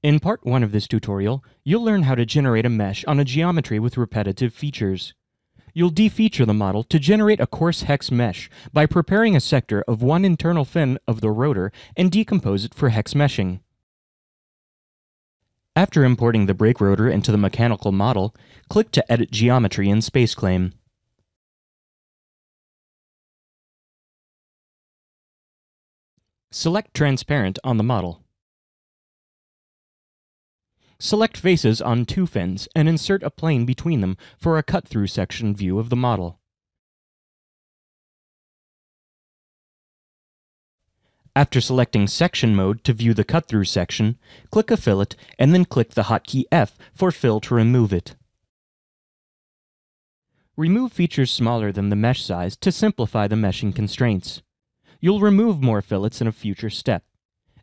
In Part 1 of this tutorial, you'll learn how to generate a mesh on a geometry with repetitive features. You'll defeature the model to generate a coarse hex mesh by preparing a sector of one internal fin of the rotor and decompose it for hex meshing. After importing the brake rotor into the mechanical model, click to edit geometry in SpaceClaim. Select Transparent on the model. Select faces on two fins and insert a plane between them for a cut-through section view of the model. After selecting Section Mode to view the cut-through section, click a fillet and then click the hotkey F for Fill to remove it. Remove features smaller than the mesh size to simplify the meshing constraints. You'll remove more fillets in a future step.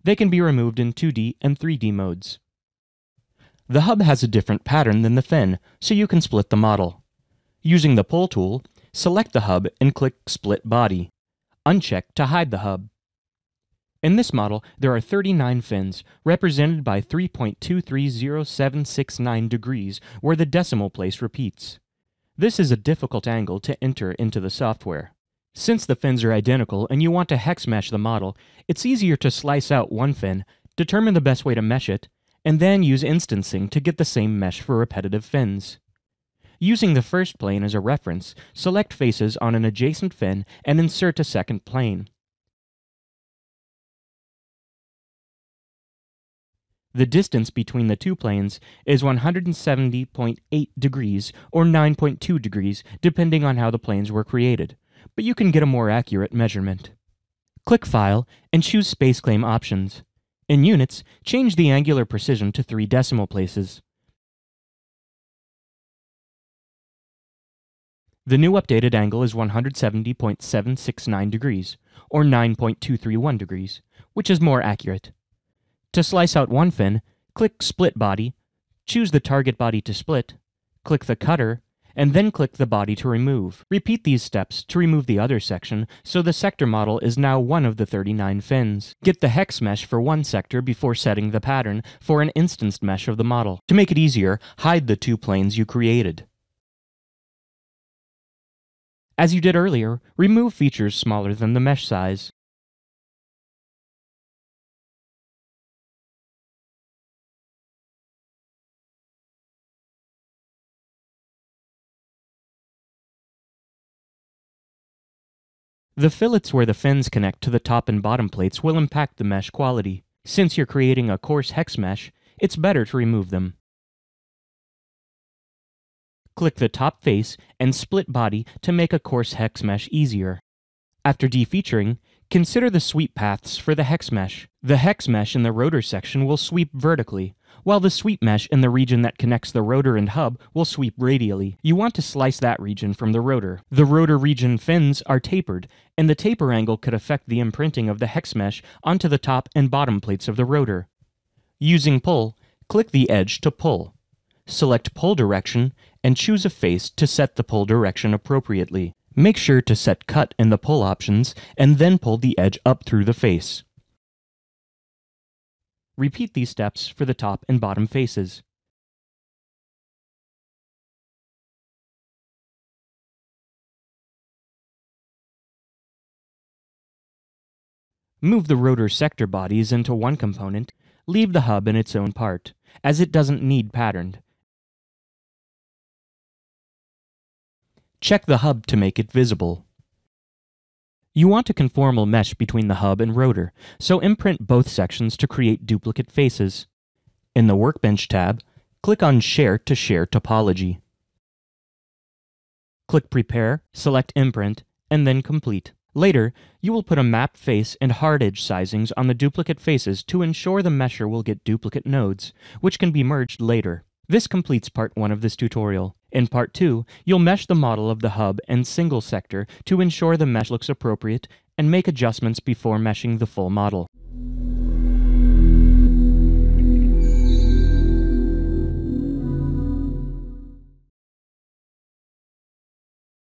They can be removed in 2D and 3D modes. The hub has a different pattern than the fin, so you can split the model. Using the Pull tool, select the hub and click Split Body. Uncheck to hide the hub. In this model, there are 39 fins, represented by 3.230769 degrees, where the decimal place repeats. This is a difficult angle to enter into the software. Since the fins are identical and you want to hex mesh the model, it's easier to slice out one fin, determine the best way to mesh it, and then use instancing to get the same mesh for repetitive fins. Using the first plane as a reference, select faces on an adjacent fin and insert a second plane. The distance between the two planes is 170.8 degrees or 9.2 degrees depending on how the planes were created, but you can get a more accurate measurement. Click File and choose SpaceClaim Options. In units, change the angular precision to 3 decimal places. The new updated angle is 170.769 degrees, or 9.231 degrees, which is more accurate. To slice out one fin, click Split Body, choose the target body to split, click the cutter, and then click the body to remove. Repeat these steps to remove the other section, so the sector model is now one of the 39 fins. Get the hex mesh for one sector before setting the pattern for an instanced mesh of the model. To make it easier, hide the two planes you created. As you did earlier, remove features smaller than the mesh size. The fillets where the fins connect to the top and bottom plates will impact the mesh quality. Since you're creating a coarse hex mesh, it's better to remove them. Click the top face and split body to make a coarse hex mesh easier. After defeaturing, consider the sweep paths for the hex mesh. The hex mesh in the rotor section will sweep vertically, while the sweep mesh in the region that connects the rotor and hub will sweep radially. You want to slice that region from the rotor. The rotor region fins are tapered, and the taper angle could affect the imprinting of the hex mesh onto the top and bottom plates of the rotor. Using Pull, click the edge to pull. Select Pull Direction, and choose a face to set the pull direction appropriately. Make sure to set Cut in the Pull options, and then pull the edge up through the face. Repeat these steps for the top and bottom faces. Move the rotor sector bodies into one component, leave the hub in its own part, as it doesn't need patterned. Check the hub to make it visible. You want a conformal mesh between the hub and rotor, so imprint both sections to create duplicate faces. In the Workbench tab, click on Share to Shared Topology. Click Prepare, select Imprint, and then Complete. Later, you will put a map face and hard edge sizings on the duplicate faces to ensure the mesher will get duplicate nodes, which can be merged later. This completes Part 1 of this tutorial. In Part 2, you'll mesh the model of the hub and single sector to ensure the mesh looks appropriate and make adjustments before meshing the full model.